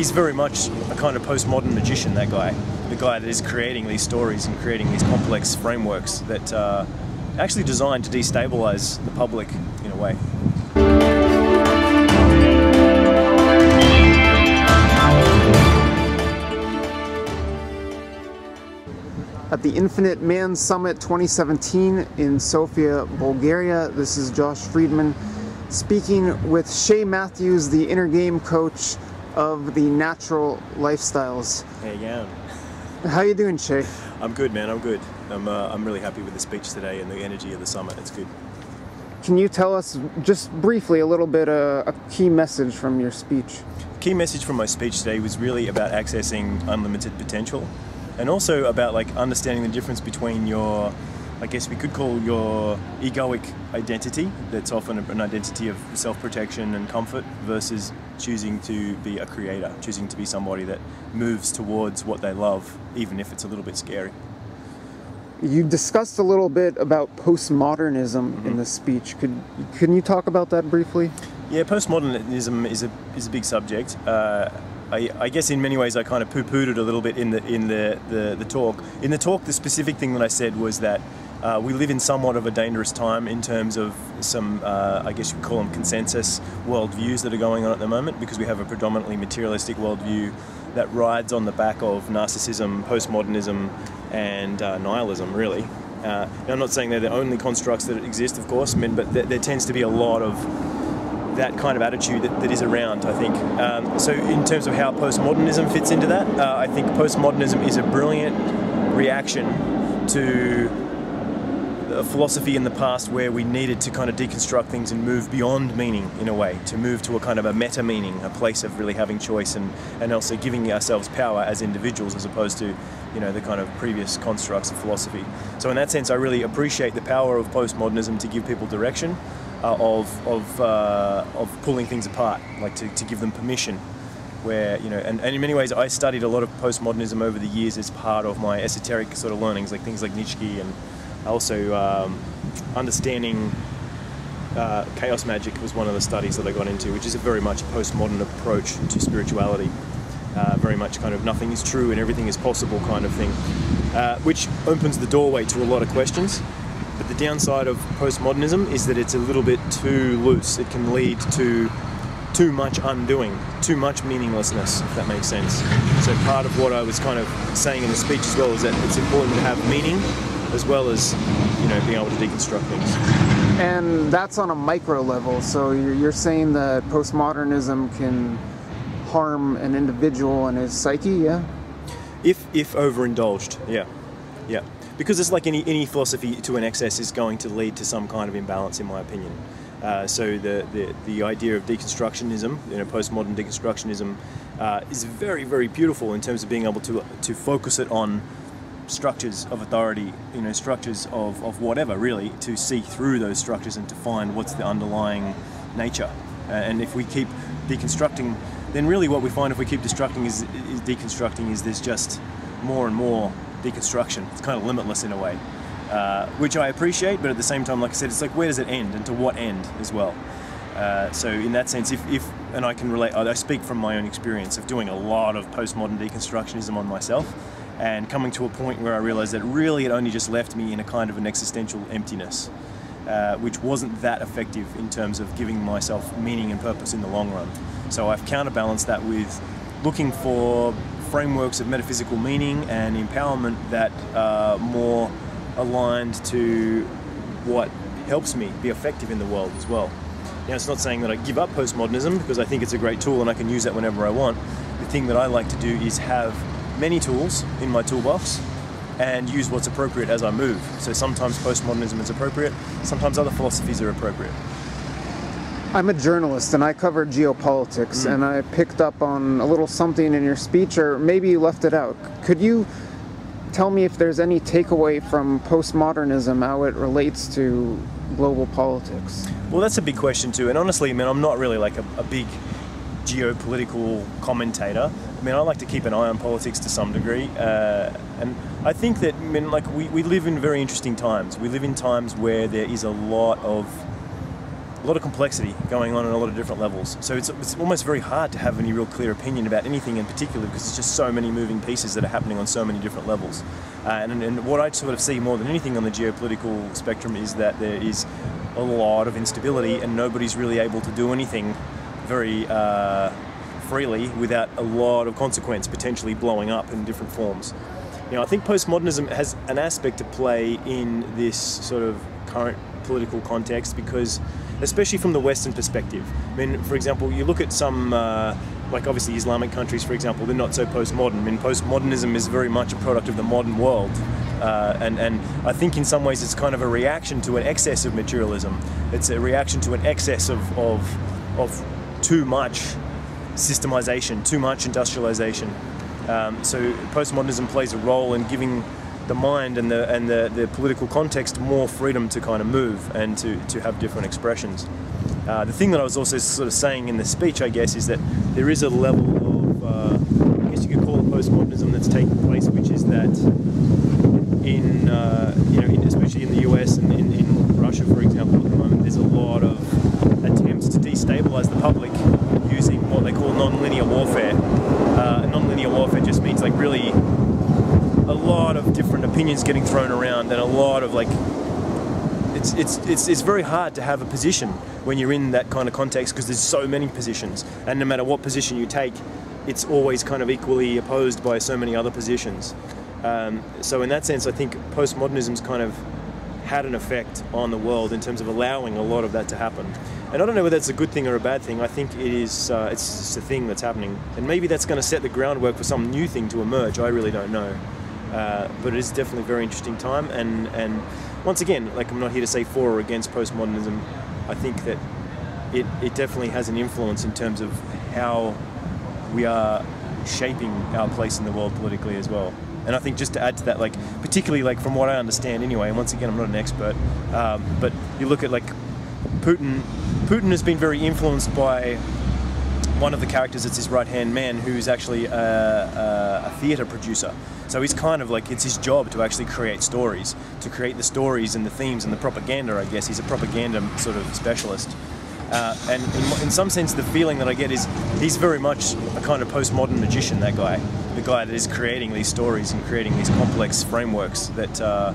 he's very much a kind of postmodern magician, that guy. The guy that is creating these stories and creating these complex frameworks that are actually designed to destabilize the public in a way. At the Infinite Man Summit 2017 in Sofia, Bulgaria, this is Josh Friedman speaking with Shae Matthews, the inner game coach of The Natural Lifestyles. Hey, yeah. How you doing, Shae? I'm good, man. I'm good. I'm really happy with the speech today and the energy of the summit. It's good. Can you tell us just briefly a little bit a key message from your speech? The key message from my speech today was really about accessing unlimited potential. And also about like understanding the difference between your, I guess we could call your egoic identity, that's often an identity of self-protection and comfort, versus choosing to be a creator, choosing to be somebody that moves towards what they love, even if it's a little bit scary. You discussed a little bit about postmodernism in the speech. Can you talk about that briefly? Yeah, postmodernism is a big subject. I guess in many ways I kind of poo-pooed it a little bit in the talk. In the talk, the specific thing that I said was that we live in somewhat of a dangerous time in terms of some, I guess you could call them consensus worldviews that are going on at the moment, because we have a predominantly materialistic worldview that rides on the back of narcissism, postmodernism, and nihilism, really. Now, I'm not saying they're the only constructs that exist, of course, but there tends to be a lot of that kind of attitude that is around, I think. So in terms of how postmodernism fits into that, I think postmodernism is a brilliant reaction to a philosophy in the past where we needed to kind of deconstruct things and move beyond meaning in a way, to move to a kind of a meta meaning, a place of really having choice and also giving ourselves power as individuals, as opposed to, you know, the kind of previous constructs of philosophy. So in that sense, I really appreciate the power of postmodernism to give people direction. Of pulling things apart, like to give them permission, where, you know, and in many ways I studied a lot of postmodernism over the years as part of my esoteric sort of learnings, like things like Nietzsche, and also understanding chaos magic was one of the studies that I got into, which is a very much postmodern approach to spirituality, very much kind of nothing is true and everything is possible kind of thing, which opens the doorway to a lot of questions. But the downside of postmodernism is that it's a little bit too loose. It can lead to too much undoing, too much meaninglessness, if that makes sense. So part of what I was kind of saying in the speech as well is that it's important to have meaning as well as, you know, being able to deconstruct things. And that's on a micro level. So you're saying that postmodernism can harm an individual and his psyche, yeah? If overindulged, yeah. Yeah. Because it's like any philosophy to an excess is going to lead to some kind of imbalance, in my opinion. So the idea of deconstructionism, you know, postmodern deconstructionism, is very, very beautiful in terms of being able to focus it on structures of authority, you know, structures of whatever, really, to see through those structures and to find what's the underlying nature. And if we keep deconstructing, then really what we find if we keep deconstructing is there's just more and more deconstruction. It's kind of limitless in a way, which I appreciate, but at the same time, like I said, it's like, where does it end and to what end as well? So in that sense, if and I can relate, I speak from my own experience of doing a lot of postmodern deconstructionism on myself and coming to a point where I realized that really it only just left me in a kind of an existential emptiness, which wasn't that effective in terms of giving myself meaning and purpose in the long run. So I've counterbalanced that with looking for frameworks of metaphysical meaning and empowerment that are more aligned to what helps me be effective in the world as well. Now, it's not saying that I give up postmodernism, because I think it's a great tool and I can use that whenever I want. The thing that I like to do is have many tools in my toolbox and use what's appropriate as I move. So sometimes postmodernism is appropriate, sometimes other philosophies are appropriate. I'm a journalist and I cover geopolitics, and I picked up on a little something in your speech, or maybe you left it out. Could you tell me if there's any takeaway from postmodernism, how it relates to global politics? Well, that's a big question too, and honestly, I mean, I'm not really like a big geopolitical commentator. I mean, I like to keep an eye on politics to some degree, and I think that, I mean, like we live in very interesting times. We live in times where there is a lot of a lot of complexity going on a lot of different levels. So it's almost very hard to have any real clear opinion about anything in particular because it's just so many moving pieces that are happening on so many different levels. And what I sort of see more than anything on the geopolitical spectrum is that there is a lot of instability and nobody's really able to do anything very freely without a lot of consequence potentially blowing up in different forms. You know, I think postmodernism has an aspect to play in this sort of current political context because, especially from the Western perspective, I mean, for example, you look at some, like obviously Islamic countries, for example, they're not so postmodern. I mean, postmodernism is very much a product of the modern world. And I think in some ways it's kind of a reaction to an excess of materialism. It's a reaction to an excess of too much systemization, too much industrialization. So postmodernism plays a role in giving the mind and the political context more freedom to kind of move and to have different expressions. The thing that I was also sort of saying in the speech, I guess, is that there is a level of, I guess you could call it postmodernism that's taking place, which is that in, you know, especially in the US and in Russia, for example, at the moment, there's a lot of attempts to destabilize the public using what they call non-linear warfare. Non-linear warfare just means like really a lot of different opinions getting thrown around and a lot of like, it's very hard to have a position when you're in that kind of context because there's so many positions and no matter what position you take, it's always kind of equally opposed by so many other positions. So in that sense, I think postmodernism's kind of had an effect on the world in terms of allowing a lot of that to happen. And I don't know whether that's a good thing or a bad thing. I think it is, it's just a thing that's happening. And maybe that's going to set the groundwork for some new thing to emerge. I really don't know. But it is definitely a very interesting time. And once again, like I'm not here to say for or against postmodernism. I think that it definitely has an influence in terms of how we are shaping our place in the world politically as well. And I think just to add to that, like particularly like from what I understand anyway, and once again, I'm not an expert, but you look at like Putin has been very influenced by one of the characters that's his right-hand man who's actually a theatre producer. So he's kind of like, it's his job to actually create stories, to create the stories and the themes and the propaganda, I guess. He's a propaganda sort of specialist. And in some sense, the feeling that I get is he's very much a kind of postmodern magician, that guy. The guy that is creating these stories and creating these complex frameworks that are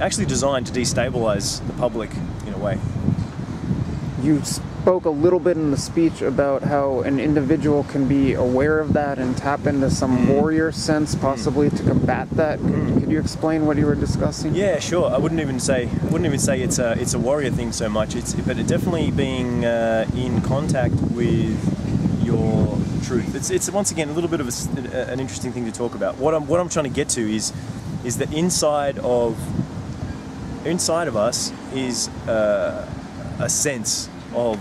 actually designed to destabilize the public in a way. You spoke a little bit in the speech about how an individual can be aware of that and tap into some warrior sense, possibly to combat that. Could you explain what you were discussing? Yeah, sure. I wouldn't even say it's a warrior thing so much. But it definitely being in contact with your truth. It's once again a little bit of an interesting thing to talk about. What I'm trying to get to is that inside of us is a sense of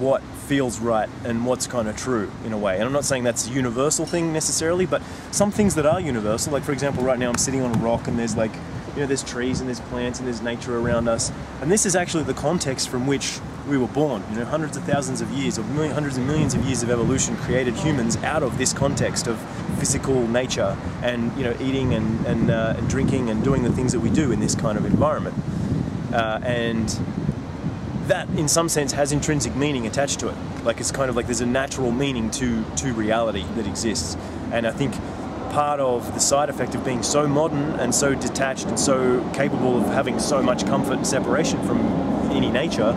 what feels right and what's kind of true in a way. And I'm not saying that's a universal thing necessarily, but some things that are universal, like for example, right now I'm sitting on a rock and there's like, you know, there's trees and there's plants and there's nature around us. And this is actually the context from which we were born. You know, hundreds of thousands of years or hundreds of millions of years of evolution created humans out of this context of physical nature and, you know, eating and drinking and doing the things that we do in this kind of environment. And that in some sense has intrinsic meaning attached to it. Like it's kind of like there's a natural meaning to reality that exists. And I think part of the side effect of being so modern and so detached and so capable of having so much comfort and separation from any nature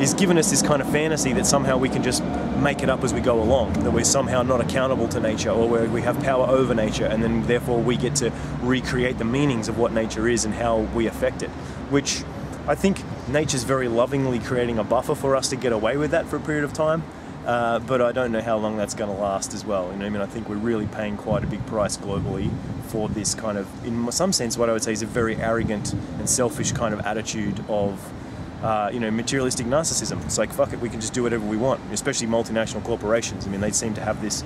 is given us this kind of fantasy that somehow we can just make it up as we go along, that we're somehow not accountable to nature or where we have power over nature and then therefore we get to recreate the meanings of what nature is and how we affect it, which I think nature's very lovingly creating a buffer for us to get away with that for a period of time, but I don't know how long that's going to last as well. You know, I mean, I think we're really paying quite a big price globally for this kind of, in some sense, what I would say is a very arrogant and selfish kind of attitude of, you know, materialistic narcissism. It's like, fuck it, we can just do whatever we want, especially multinational corporations. I mean, they seem to have this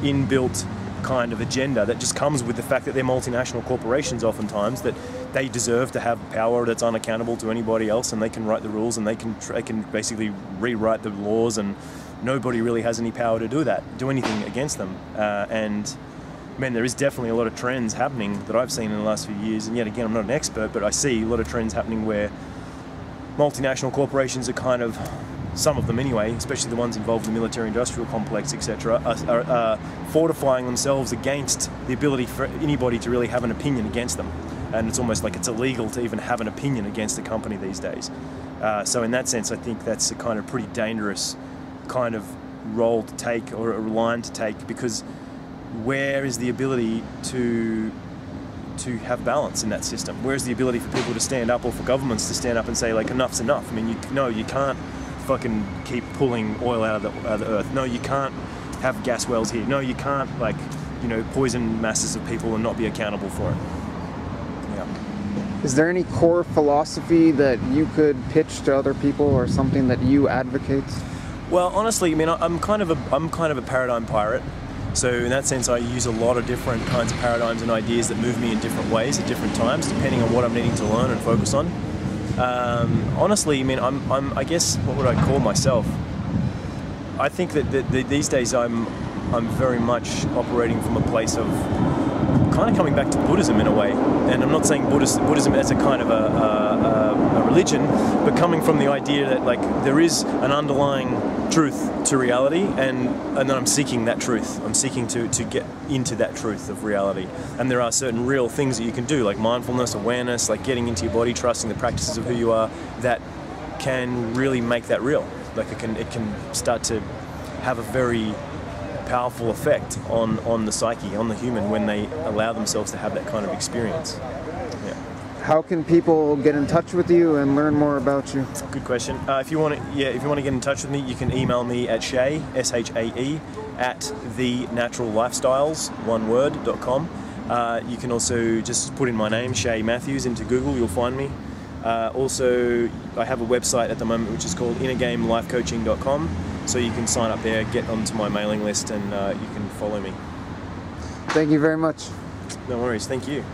inbuilt kind of agenda that just comes with the fact that they're multinational corporations oftentimes, that they deserve to have power that's unaccountable to anybody else and they can write the rules and they can basically rewrite the laws and nobody really has any power to do anything against them. And man, there is definitely a lot of trends happening that I've seen in the last few years, and yet again I'm not an expert, but I see a lot of trends happening where multinational corporations are kind of, some of them anyway, especially the ones involved in the military-industrial complex, etc., are fortifying themselves against the ability for anybody to really have an opinion against them. And it's almost like it's illegal to even have an opinion against a company these days. So in that sense, I think that's a kind of pretty dangerous kind of role to take, or a line to take, because where is the ability to have balance in that system? Where's the ability for people to stand up, or for governments to stand up and say, like, enough's enough? I mean, no, you can't fucking keep pulling oil out of the earth. No, you can't have gas wells here. No, you can't, like, you know, poison masses of people and not be accountable for it. Yeah. Is there any core philosophy that you could pitch to other people, or something that you advocate? Well, honestly, I mean, I'm kind of a paradigm pirate. So in that sense, I use a lot of different kinds of paradigms and ideas that move me in different ways at different times, depending on what I'm needing to learn and focus on. Honestly, I mean, I guess, what would I call myself? I think that these days I'm very much operating from a place of kind of coming back to Buddhism in a way. And I'm not saying Buddhism as a kind of a religion, but coming from the idea that, like, there is an underlying truth to reality, and then I'm seeking that truth. I'm seeking to get into that truth of reality. And there are certain real things that you can do, like mindfulness, awareness, like getting into your body, trusting the practices of who you are, that can really make that real. Like, it can start to have a very powerful effect on the psyche, on the human, when they allow themselves to have that kind of experience. How can people get in touch with you and learn more about you? Good question. If you want to get in touch with me, you can email me at Shae, S-H-A-E, at thenaturallifestyles.com. You can also just put in my name, Shae Matthews, into Google. You'll find me. Also, I have a website at the moment which is called lifecoaching.com. So you can sign up there, get onto my mailing list, and you can follow me. Thank you very much. No worries. Thank you.